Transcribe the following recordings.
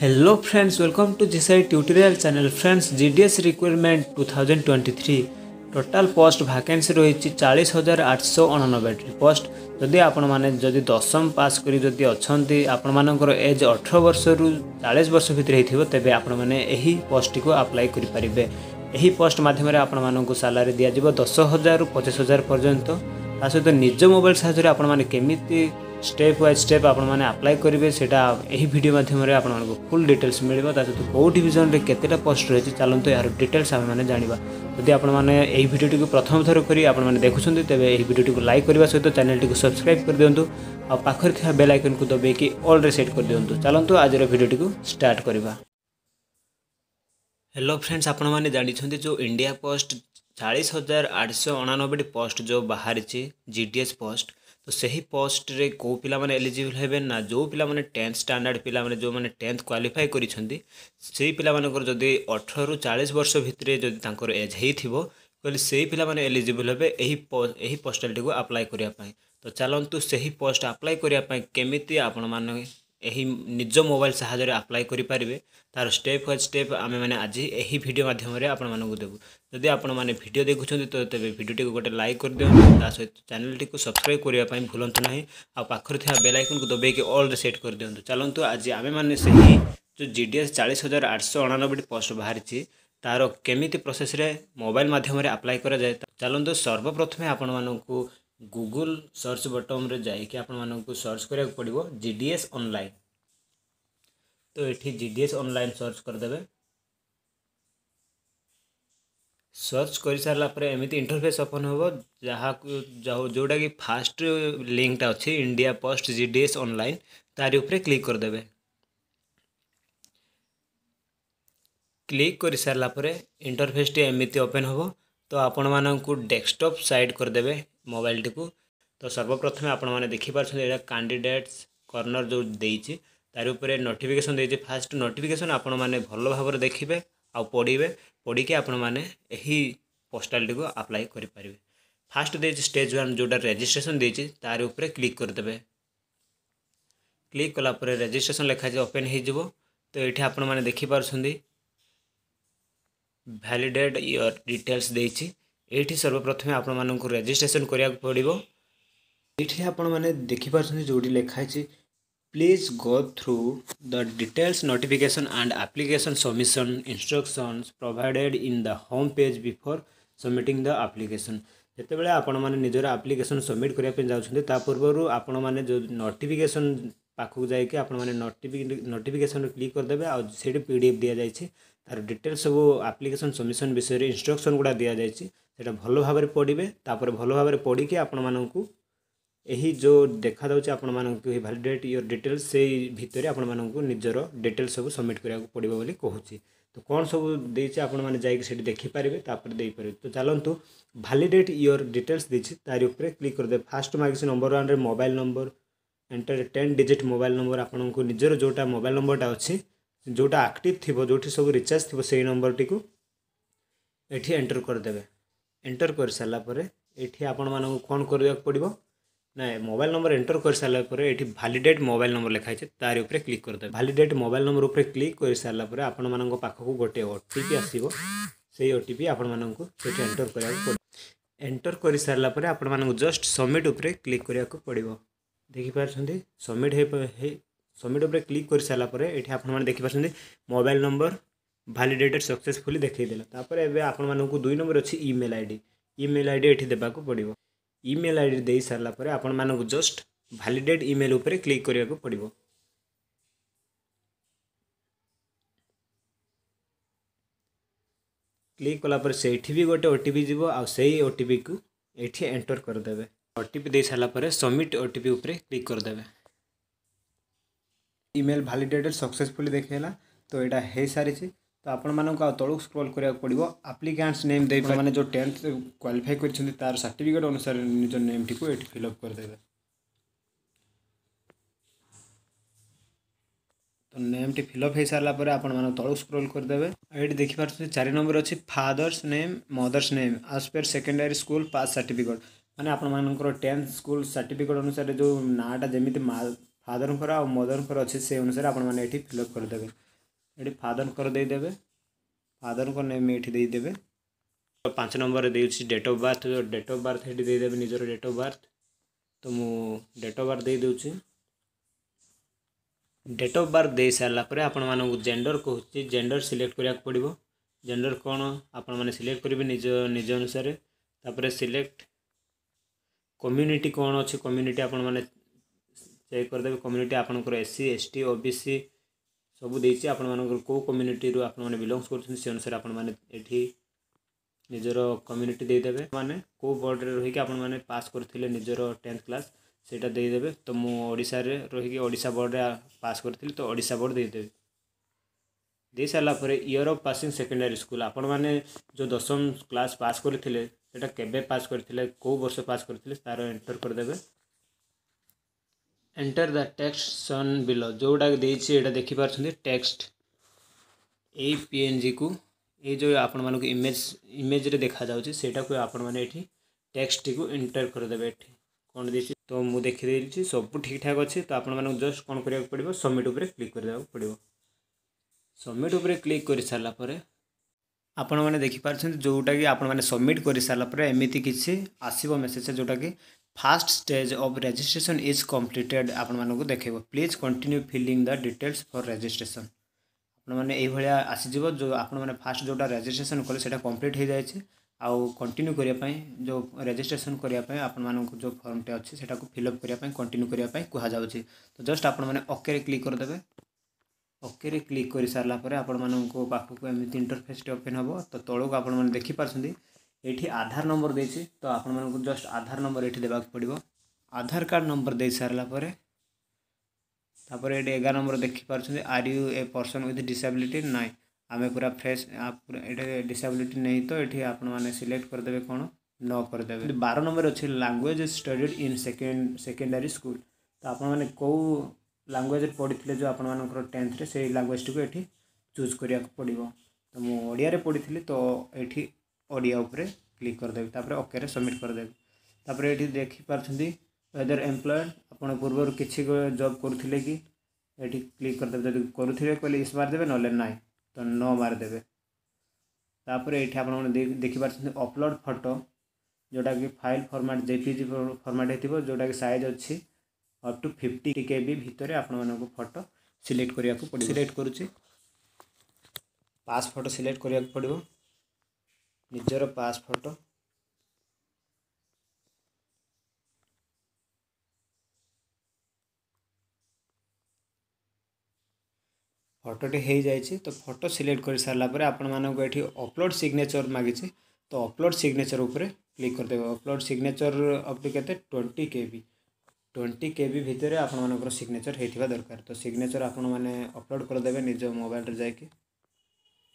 Hello friends, welcome to जिसाई tutorial channel. Friends, GDS requirement 2023 total post vacancy रही 40,889 post. जदि आपण माने जदि दशम पास करी जदि अच्छी आपण मानकर एज 18 वर्ष रु 40 वर्ष भितर होइथिबो तबे आपण माने एही पोस्ट को अप्लाई करि परिबे। एही पोस्ट माध्यम आपण मानक सैलरी दिया जिवो 10,000 रु 25,000 पर्यंत। ता सहित निज मोबाइल साहाय्य आपण माने केमिति स्टेप वाइज स्टेप आपण माने अप्लाई करेंगे सेटा एही वीडियो माध्यम रे आपण को फुल डिटेल्स मिलबो। ता सहित को डिवीजन रे केतेटा पोस्ट रही चलत यार डिटेल्स आम मैंने जाना। जदि आपण माने एही वीडियो टी प्रथम थर करी आपण माने देखुछन्ते तबे एही वीडियो को लाइक करबा सहित चैनल टी को सब्सक्राइब कर दियंतु आ पाखर थिया बेल आइकन को दबे कि ऑल रे सेट कर दियंतु। चलंतु आज रे वीडियो टी को स्टार्ट करबा। हेलो फ्रेंड्स, आपण माने जानिछन्ते जो इंडिया पोस्ट 40,889 पोस्ट जो बाहर छी जीडीएस पोस्ट, तो सही पोस्ट रे को पिला माने एलिजिबल हेबे ना जो पिला माने 10th स्टैंडर्ड पिला माने जो माने 10th क्वालिफाई करी छंदी सेही पिला मानकर जदि 18 रु 40 वर्ष भितरे जदि तांकर एज हेई थिबो कहले सेही पिला माने एलिजिबल हेबे एही पोस्टल टिको अप्लाई करिया पई। तो चलंतु सेही पोस्ट अप्लाई करिया पई केमिति आपण माने एही निज मोबाइल सहाय्य रे अप्लाई करि परिबे तार स्टेप बाय स्टेप आमे माने आज एही वीडियो माध्यम रे आपण मानकु देबो। जदि आपण माने वीडियो देखुछन्ते तो तबे वीडियो टिको गोटे लाइक कर दियौ, ता सहित चैनल टिको सब्सक्राइब करिया पई भुलंतु नाही आ पाखर थिया बेल आइकन को दबे के ऑल रे सेट कर दियौ। चलंतु आज आमे माने सेही जो जीडीएस 40,889 पोस्ट बाहरि छि तारो केमिति प्रोसेस रे मोबाइल माध्यम रे अप्लाई करा जाय। चलंतु सर्वप्रथमे आपण मानकु गूगल सर्च बटन रे जाके आपण मानकु सर्च करिया पड़िबो जीडीएस ऑनलाइन। तो एठी जीडीएस ऑनलाइन सर्च कर देबे। सर्च करि सारला परे एमिति इंटरफेस ओपन होबो जहा जोडा कि फास्ट लिंकटा अछि इंडिया पोस्ट जीडीएस ऑनलाइन, तारि ऊपर क्लिक कर देबे। क्लिक करि सारला परे इंटरफेस टे एमिति ओपन होबो। तो आपण मानकु डेस्कटॉप साइड कर देबे मोबाइल टी। तो सर्वप्रथमे आपण माने देखि पारछन एटा कैंडिडेट्स कॉर्नर जो देइछि तार ऊपर नोटिफिकेशन देइछि। फास्ट नोटिफिकेशन आपण माने भलो भाबर देखिबे आ पढिबे, पढि के आपण माने एही पोस्टल टी को अप्लाई करि परिबे। फास्ट देइछि स्टेज 1 जोटा रजिस्ट्रेशन देइछि तार ऊपर क्लिक कर देबे। क्लिक कला पर रजिस्ट्रेशन लेखा जे ओपन हे जिवो। तो एठी आपण माने देखि पारछन वैलिडेट योर डिटेल्स देइछि। एठी सर्वप्रथमे आपण माननकु रजिस्ट्रेशन करिया पड़िबो। एठी आपण माने देखि पाछन जोडी लेखा छै please go through the details notification and application submission instructions provided in the home page before submitting the application. जते बेले आपण माने निजर एप्लीकेशन सबमिट करिया पे जाउछन्ते ता पूर्वरु आपण माने जो नोटिफिकेशन पाखु जाय के आपण माने नोटिफिकेशन क्लिक कर देबे आ सेडी पीडीएफ दिया जाय छै तार डिटेल्स सब एप्लीकेशन सबमिशन विषय रे इंस्ट्रक्शन गुडा दिया जाय छै। सेटा भलो भाबरे पढिबे, तापर भलो भाबरे पढि के आपण माननकु एही जो देखा दउछ आपण माननकु वैलिडेट योर डिटेल्स से भितरे आपण माननकु निजरो डिटेल्स सब सबमिट करिया पडिबो बोली कहूछि। तो कोन सब देछि आपण माने जाय के सेठी देखि परिबे तापर देई परिबे। तो चलंतु वैलिडेट योर डिटेल्स देछि तारि ऊपर क्लिक कर दे। फर्स्ट मागिस नंबर 1 रे mobile number enter 10 digit mobile number आपनकु निजरो जोटा मोबाइल नंबरटा अछि जोटा एक्टिव थिबो जोठी सब रिचार्ज थिबो सेही नंबर टिकु एठी एंटर कर देबे। एंटर कर सारला परे एठी आपण मानन कोन करिया पडिबो ना मोबाइल नंबर एंटर कर सारला परे एठी वैलिडेट मोबाइल नंबर लेखा छै तारि ऊपर क्लिक कर देबे। वैलिडेट मोबाइल नंबर ऊपर क्लिक कर सारला परे आपण मानन को पाखा को गोटे ओटीपी आसीबो सेही ओटीपी आपण मानन को एठी एंटर करिया पडिबो। एंटर कर सारला परे आपण मानन जस्ट सबमिट ऊपर क्लिक करिया को पडिबो। देखि पाछन्ते सबमिट हे सबमिट ऊपर क्लिक कर सारला परे एठी आपण माने देखि पाछन्ते मोबाइल नंबर वैलिडेटेड सक्सेसफुली देखै देला। तापर एबे आपण माननकु 2 नंबर अछि ईमेल आईडी एठी देबा को पड़िबो। ईमेल आईडी देई सारला परे आपण माननकु जस्ट वैलिडेट ईमेल ऊपर क्लिक करिया को पड़िबो। क्लिक कला पर सेठी भी गोटे ओटीपी जिवो आ सेही ओटीपी को एठी एंटर कर देबे। ओटीपी देई सारला परे सबमिट ओटीपी ऊपर क्लिक कर देबे। ईमेल वैलिडेटेड सक्सेसफुली देखैला। तो एटा हे सारी छी। तो आपण मानक तलु स्क्रोल करिया पड़िबो। एप्लिकेंट्स नेम दे माने जो 10th क्वालिफाई करछन तार सर्टिफिकेट अनुसार निज नेम टी को एट फिल अप कर देबे। तो नेम टी फिल अप हे सारला पर आपण मानक तलु स्क्रोल कर देबे। एट देखि पाछे 4 नंबर अछि father's name mother's name as per secondary school pass certificate. माने आपण मानकर 10th स्कूल सर्टिफिकेट अनुसार जो नाटा जेमिति फादर और मदर अच्छे से अनुसार आपण माने एठी फिल अप कर देबे। ये फादर को देदेवे फादर को नेम ये देदेवे 5 नंबर देउछि डेट ऑफ बर्थ हेडी देदेवे निजर डेट ऑफ बर्थ तो मु डेट ऑफ बर्थ दे देउछि डेट ऑफ बर्थ दे सारा पर आपण मानक जेंडर कहूँ जेंडर सिलेक्ट करिया पड़ो जेंडर कौन आपण माने सिलेक्ट करेंगे निज निज अनुसार तापर सिलेक्ट कम्युनिटी कौन अच्छे कम्युनिटी आपण माने चेक करदे कम्युनिटी आपंकर एससी एसटी ओबीसी सब देसी आपण मानक को कम्युनिटी रू आपण माने बिलोंग्स करथि से अनुसार आपण माने एठी निजर कम्युनिटी दे देबे माने को बोर्ड रे रहिके आपण माने पास करथिले निजर 10th क्लास सेटा दे देबे तो मु ओडिसा रे रहिके ओडिसा बोर्ड रे पास करथिले तो ओडिसा बोर्ड दे देबे दे साला पर year of passing secondary school आपण माने जो 10th क्लास पास करथिले सेटा केबे पास करथिले को वर्ष पास करथिले तारो एंटर कर देबे enter the text shown below जोटा देछि एटा देखि पारछन टेक्स्ट ए पीएनजी को ये जो आपण मानक इमेज इमेज रे देखा जाउछि सेटा को आपण माने एठी टेक्स्ट को एंटर कर देबे एठी कोन देछि तो मु देखि देछि सब ठीक ठाक अछि तो आपण माने जस्ट कोन करिया पड़िबो सबमिट ऊपर क्लिक कर देबो पड़िबो सबमिट ऊपर क्लिक कर साला परे आपण माने देखि पारछन जोटा कि आपण माने सबमिट कर साला परे एमिति किछि आसीबो मेसेज जोटा कि first stage of registration is completed आपण मानको देखैबो please continue filling the details for registration आपण माने एही भलिया आसी जिवो जो आपण माने फर्स्ट जोटा रजिस्ट्रेशन करले सेटा कंप्लीट हे जाय छै आ कंटिन्यू करिया पय जो रजिस्ट्रेशन करिया पय आपण मानको जो फॉर्म टे अछि सेटा को फिल अप करिया पय कंटिन्यू करिया पय कहा जाउ छै तो जस्ट आपण माने ओके रे क्लिक कर देबे ओके रे क्लिक करि सारला परे आपण मानको पाखु को एमिति इंटरफेस टे ओपन हबो तो तळो को आपण माने देखि पारछन्ती एठी आधार नंबर देछि तो आपण मानको जस्ट आधार नंबर एठी देबाक पड़िबो आधार कार्ड नंबर दे सारला परे तापर एठी 11 नंबर देखि पारछन्ती are you a person with disability नाइ आमे पूरा फ्रेश पूरा एठी डिसेबिलिटी नै तो एठी आपण माने सिलेक्ट कर देबे कोन न कर देबे 12 नंबर अछि language studied in secondary school तो आपण माने को लैंग्वेज पढ़िथिले जो आपण मानकर 10th रे से लैंग्वेज टुकु एठी चूज करिया पड़िबो तो मु ओडिया रे पढ़िथिले तो एठी ओडिया उपरे क्लिक कर देबे तापर ओके रे सबमिट कर देबे तापर एठी देखि पारछन्ती वेदर एम्प्लॉयड आपण पूर्वर किछि जॉब करथिले कि एठी क्लिक कर देबे जदि करथिले कहले इस मार देबे नले नाइ तो नो मार देबे तापर एठी आपण देखि पारछन्ती अपलोड फोटो जोटा कि फाइल फॉर्मेट जेपीजी फॉर्मेट हेतिबो जोटा कि साइज अछि अप टू 50 केबी भितरे आपण मानको फोटो सिलेक्ट करिया को पड़ि सिलेक्ट करूची पास फोटो सिलेक्ट करिया को पड़िबो निजर पास फोटो फोटोटे हो जाए तो फोटो सिलेक्ट कर सारा पर आपण मानक एठी अपलोड सिग्नेचर मांगी तो अपलोड सिग्नेचर उपरे क्लिक कर देबो अपलोड सिग्नेचर अप टू केते 20 केबी भितर आपण मानक सिग्नेचर हेतिबा दरकार तो सिग्नेचर आपण माने अपलोड कर देबे निज मोबाइल रे जाय कि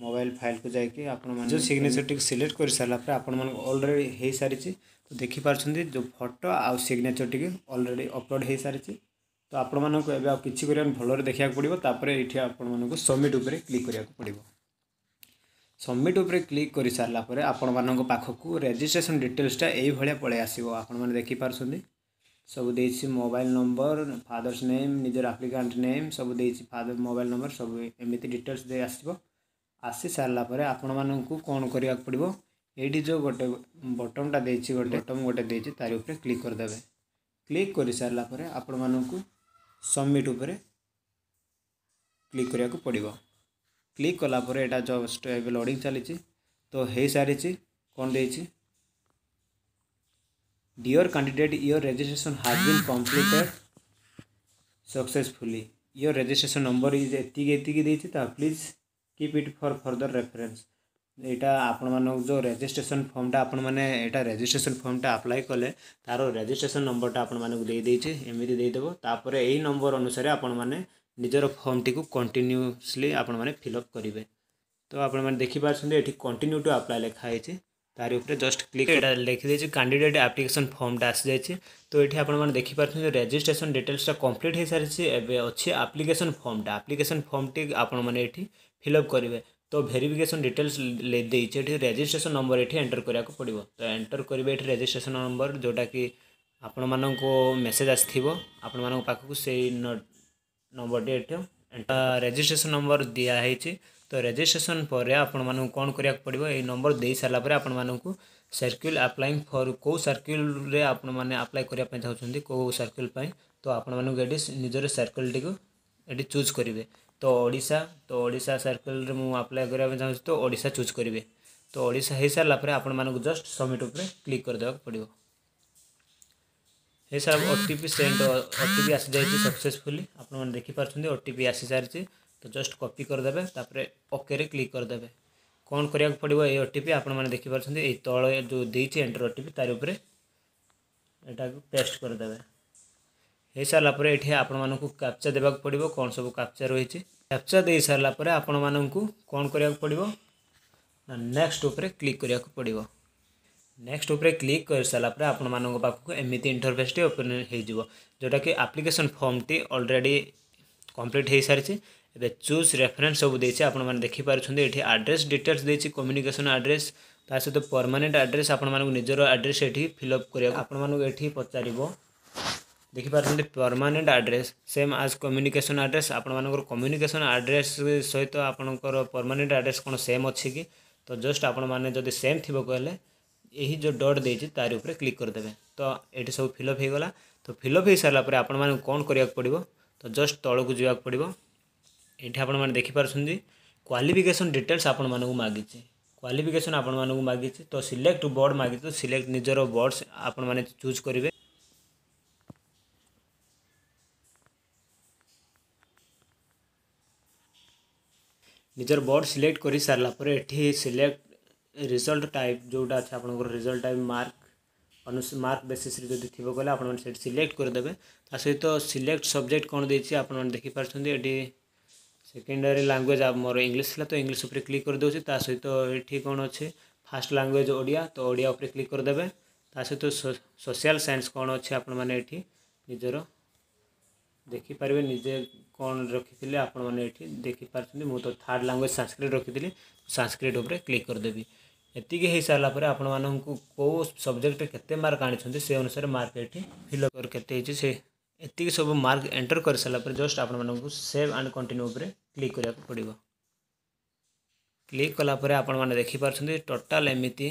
मोबाइल फाइल को जाके आपण जो सिग्नेचर टी सिलेक्ट कर सारा पर आपण मन ऑलरेडी हे सारी छी तो देखि पारछन्ती जो फोटो आ सिग्नेचर टी ऑलरेडी अपलोड हे सारी छी तो आपण मन को एबे आ किछि करियन भलर देखिया पड़िबो तापर एठी आपण मन को सबमिट ऊपर क्लिक करिया पड़िबो सबमिट ऊपर क्लिक करि सारला पर आपण मन को पाख को रजिस्ट्रेशन डिटेल्स टा एही भलिया पळे आसीबो आपण मन देखि पारछन्ती सब देछि मोबाइल नंबर फादर्स नेम निजर एप्लिकेंट नेम सब देछि फादर मोबाइल नंबर सब एमिति डिटेल्स दे आसीबो आसी सारला पर आपण मन को कोन करिया पड़िबो एठी जो गोटे बटन टा देछि गोटे बटन गोटे देछि तारि ऊपर क्लिक कर देबे क्लिक करि सारला पर आपण मन को सबमिट ऊपर क्लिक करिया को पड़िबो क्लिक कला पर एटा जस्ट एबे लोडिंग चली तो हे सारी छी कोन देछि dear candidate your registration has been completed successfully your registration number is एतिक देछि ता please keep it for further reference एटा आपण मानक जो रजिस्ट्रेशन फॉर्म टा आपण माने एटा रजिस्ट्रेशन फॉर्म टा अप्लाई कले तारो रजिस्ट्रेशन नंबर टा आपण माने दे देछि एमिति दे देबो तापर एही नंबर अनुसार आपण माने निजर फॉर्म टी को कंटीन्यूअसली आपण माने फिल अप करिवे तो आपण माने देखि पाछन्ते एठी कंटीन्यू टू अप्लाई लेखा हे छै तारि ऊपर जस्ट क्लिक एटा लिखि दे छै कैंडिडेट एप्लीकेशन फॉर्म टा आसी जाय छै तो एठी आपण माने देखि पाछन्ते रजिस्ट्रेशन डिटेल्स टा कंप्लीट हे सारि छै एबे अछि एप्लीकेशन फॉर्म टी आपण माने एठी फिलअप करेंगे तो वेरिफिकेशन डिटेल्स ले देचे रजिस्ट्रेशन नंबर ये एंटर करिया को पड़ो तो एंटर करेंगे ये रजिस्ट्रेशन नंबर जोटा कि आपण मानक मेसेज आसी थी आपण मानक पाखकु से नंबर टी रजिस्ट्रेशन नंबर दिया है। तो रजिस्ट्रेशन पर आपण मानू कौन करिया पड़िबो, ए नंबर दे सारला पर आपण मानू सर्कुल अप्लाइंग फॉर को सर्कुल रे आपण माने अप्लाई करिया पय चाहउछन्ती को सर्कुल पय, तो आपण मानू एडी निजर सर्कुल टिको एडी चूज करिवे। तो ओडिसा सर्कल रे मु अप्लाई करिया पय चाहउछ, तो ओडिसा चूज करिवे। तो ओडिसा हे सारला पर आपण मानू जस्ट सबमिट ऊपर क्लिक कर देबाक पड़िबो। हे सब ओटीपी सेंड ओटीपी आसी जायछि सक्सेसफुली, आपण माने देखि पारछन्ती ओटीपी आसी सारछि। तो जस्ट कॉपी कर देबे, तापर ओके रे क्लिक कर देबे। कौन करिया पड़िबो ए ओटीपी आपण माने देखि पारछन्ती ए तळ जो देछि एंटर ओटीपी तार ऊपर एटा को पेस्ट कर देबे। हे सारला पर एठी आपण मानकू कैप्चा देबाक पड़िबो, कोन सब कैप्चा रहिछि। कैप्चा दे सारला पर आपण मानकू कोन करिया पड़िबो ना नेक्स्ट ऊपर क्लिक करिया पड़िबो। नेक्स्ट ऊपर क्लिक कर सारला पर आपण मानकू पाखू एमिति इंटरफेस टे ओपन हे जिवो, जोटा कि एप्लीकेशन फॉर्म टी ऑलरेडी कंप्लीट हे सारछि। एबे चूज रेफरेन्स सब देछि, आपण माने देखि पारछन्ते एठी एड्रेस डिटेल्स देछि, कम्युनिकेशन एड्रेस ता सहित परमानेंट एड्रेस आपण माने निजर एड्रेस एठी फिल अप करिया आपण माने एठी पचारिबो। देखि पारछन्ते परमानेंट एड्रेस सेम आज कम्युनिकेशन एड्रेस, आपण मानकर कम्युनिकेशन एड्रेस सहित आपनकर परमानेंट एड्रेस कोन सेम अछि कि, तो जस्ट आपण माने जदि सेम थिबो कहले एही जो डॉट देछि तार ऊपर क्लिक कर देबे। तो एठी सब फिल अप हे गला। तो फिल अप हे सारला पर आपण माने कोन करिया पड़िबो, तो जस्ट तळक जिवाक पड़िबो। एठी आपण माने देखि पारछन्ती क्वालिफिकेशन डिटेल्स आपण माने मागिछि, क्वालिफिकेशन आपण माने मागिछि। तो सिलेक्ट वर्ड मागिछि, तो सिलेक्ट निजर वर्ड्स आपण माने चूज करिवे। निजर वर्ड सिलेक्ट करि सारला पर एठी सिलेक्ट रिजल्ट टाइप जोटा छै आपण को result type mark mark basis रे जदि थिबो कहला आपण माने सिलेक्ट कर देबे। ता सहित सिलेक्ट सब्जेक्ट कोन देछि आपण माने देखि पारछन्ती एठी सेकेंडरी लैंग्वेज आप मोर इंग्लिश था, तो इंग्लिश उपर क्लिक कर देउछि। ता सहित एठी कोन अछि फर्स्ट लैंग्वेज ओडिया, तो ओडिया उपर क्लिक कर देबे। ता सहित सोशल साइंस कोन अछि आपण माने एठी निजरो देखि परबे, निजे कोन रखिथिले आपण माने एठी देखि पारछन्ती। मु तो थर्ड लैंग्वेज संस्कृत रखिथिले, संस्कृत उपर क्लिक कर देबी। एति के हे सारला पर आपण मानन को सब्जेक्ट रे केते मार्क आनिछन्ती से अनुसार मार्क एठी फिल कर केते हिछि से एति सब मार्क एंटर कर सारला पर जस्ट आपण मानन सेव एंड कंटिन्यू उपर क्लिक करिया पड़िबो। क्लिक कला पर आपण माने देखि पारछन्ती टोटल एमिति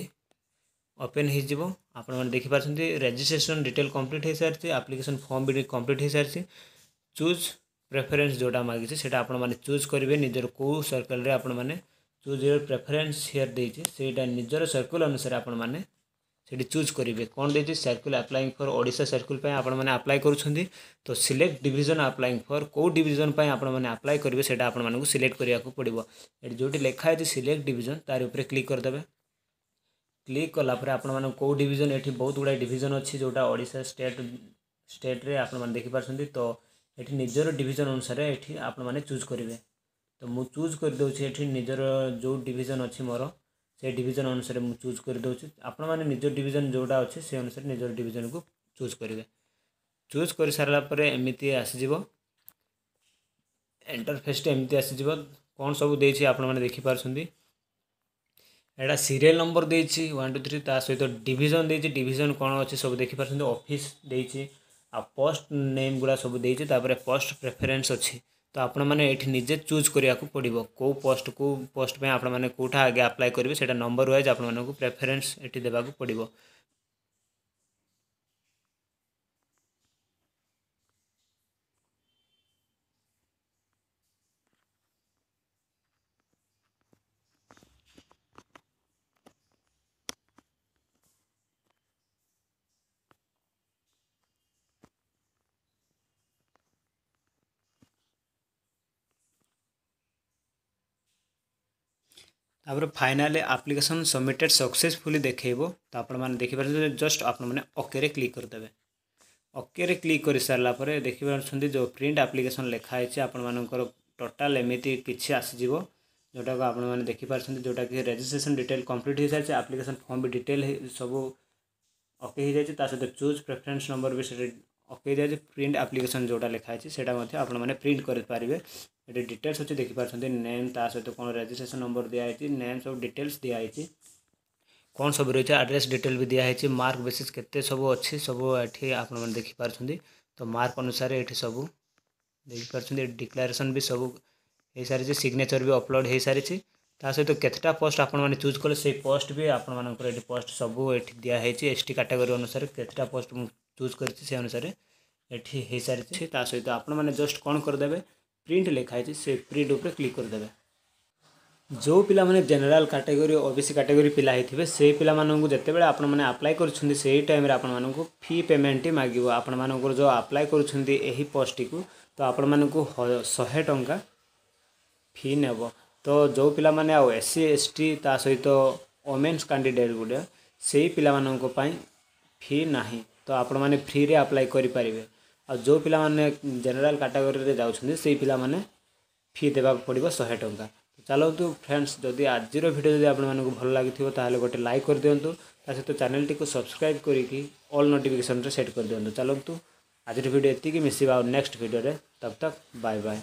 ओपन हे जिवो। आपण माने देखि पारछन्ती रजिस्ट्रेशन डिटेल कंप्लीट हे सारथि, एप्लीकेशन फॉर्म भी कंप्लीट हे सारथि। चूज प्रेफरेन्स जोटा मागी छे सेटा आपण माने चूज करिवे, निजर को सर्कल रे आपण माने चूज योर प्रेफरेन्स शेयर दे छे सेटा निजर सर्कल अनुसार आपण माने सेठी चूज करेंगे। कौन देछि circle applying for Odisha circle पे आपण माने अप्लाई करूछन्ती, तो सिलेक्ट डिवीजन अप्लाइंग फॉर को डिवीजन पे आपण माने अप्लाई करिवे सेटा आपण माने सिलेक्ट करिया को पड़िबो। एठी जोटी लेखा है सिलेक्ट डिवीजन तार ऊपर क्लिक कर देबे। क्लिक कला पर आपण माने को डिवीजन एठी बहुत गुडा डिवीजन अछि जोटा ओडिशा स्टेट रे आपण माने देखि पारछन्ती। तो एठी निजर डिवीजन अनुसार एठी आपण माने चूज करिवे। तो मु चूज कर दउ छी एठी निजर जो डिवीजन अछि मोर से डिवीजन अनुसार मु चूज कर दउछि। आपण माने निजर डिवीजन जोडा अछि से अनुसार निजर डिवीजन को चूज करिवे। चूज कर सारला पर एमिति आसी जिवो इंटरफेस एमिति आसी जिवो। कोन सब देछि आपण माने देखि पारछन्ती, एडा सीरियल नंबर देछि 1 2 3, ता सहित डिवीजन देछि, डिवीजन कोन अछि सब देखि पारछन्ती। ऑफिस देछि आ पोस्ट नेम गुडा सब देछि, तापर पोस्ट प्रेफरेंस अछि। तो आपण माने एठी निजे चूज करिया को पड़िबो को पोस्ट पे आपण माने कोठा आगे अप्लाई करबे सेटा नंबर वाइज आपण माने को प्रेफरेंस एठी देबा को पड़िबो। तापर फाइनल एप्लीकेशन सबमिटेड सक्सेसफुली देखइबो। तो आपण माने देखि पारछन्ती जस्ट आपण माने ओके रे क्लिक कर देबे। ओके रे क्लिक कर सारला पर देखि पारछन्ती जो प्रिंट एप्लीकेशन लेखा है आपण मानकर टोटल एमिति किछि आसी जिवो जोटा को आपण माने देखि पारछन्ती, जोटा कि रजिस्ट्रेशन डिटेल कंप्लीट हे सारछि, एप्लीकेशन फॉर्म भी डिटेल सब ओके हे जाय। ता सहित चूज प्रेफरेन्स नंबर भी से ओके जाय। प्रिंट एप्लीकेशन जोटा लेखा है सेटा मध्ये आपण माने प्रिंट कर पारिबे। ये डिटेल्स अच्छे देखि पारछन्ती नेम ता सहित कोन रजिस्ट्रेशन नंबर दिया है, नेम सब डिटेल्स दिया है, कौन सब रही है एड्रेस डिटेल भी दिया है, मार्क बेसिस केते सब अच्छे सब एठी आपण माने देखि पारछन्ती। तो मार्क अनुसार एठी सब देखिए डिक्लारेसन भी सब हो सारी सिग्नेचर भी अपलोड हो सारी ता सहित तो केतटा पोस्ट आपण माने चूज कले से पोस्ट भी आपण मानकर एठी पोस्ट सब एठी दिया है एसटी कैटेगरी अनुसार केतटा पोस्ट मु चूज करछि से अनुसार एठी हे सारी ता सहित तो आपण माने जस्ट कोन कर देबे प्रिंट लेखा है से प्रिंट ऊपर क्लिक कर देबे। जो पिला माने जनरल कैटेगरी ओबीसी कैटेगरी पिला हेथिबे से पिला मानन जेते बेले आपण माने अप्लाई करछुंदी सेही टाइम रे आपण मानन फी पेमेंट मागिबो। आपण मानन जो अप्लाई करछुंदी एही पोस्ट को तो आपण मानन 100 टंका फी नेबो। तो जो पिला माने आउ एससी एसटी ता सहित वोमेन्स कैंडिडेट गुड़े से ही पिलामानन को पाई फी नाही तो आपण माने फ्री रे अप्लाई करि परिबे। आ जो पिला माने जनरल कैटेगरी रे जाउछन से पिला माने फी देबा पड़िबो 100 टंका। तो चलो तो फ्रेंड्स जदि आज वीडियो जदि आपण मानन को भल लागिथिबो ताले गोटे लाइक कर दियंतु ता सहित चैनल टी को सब्सक्राइब करिकि ऑल नोटिफिकेशन रे सेट कर दियंतु। चलो तो आज वीडियो एति कि मिसिबा नेक्स्ट वीडियो रे तब तक बाय बाय।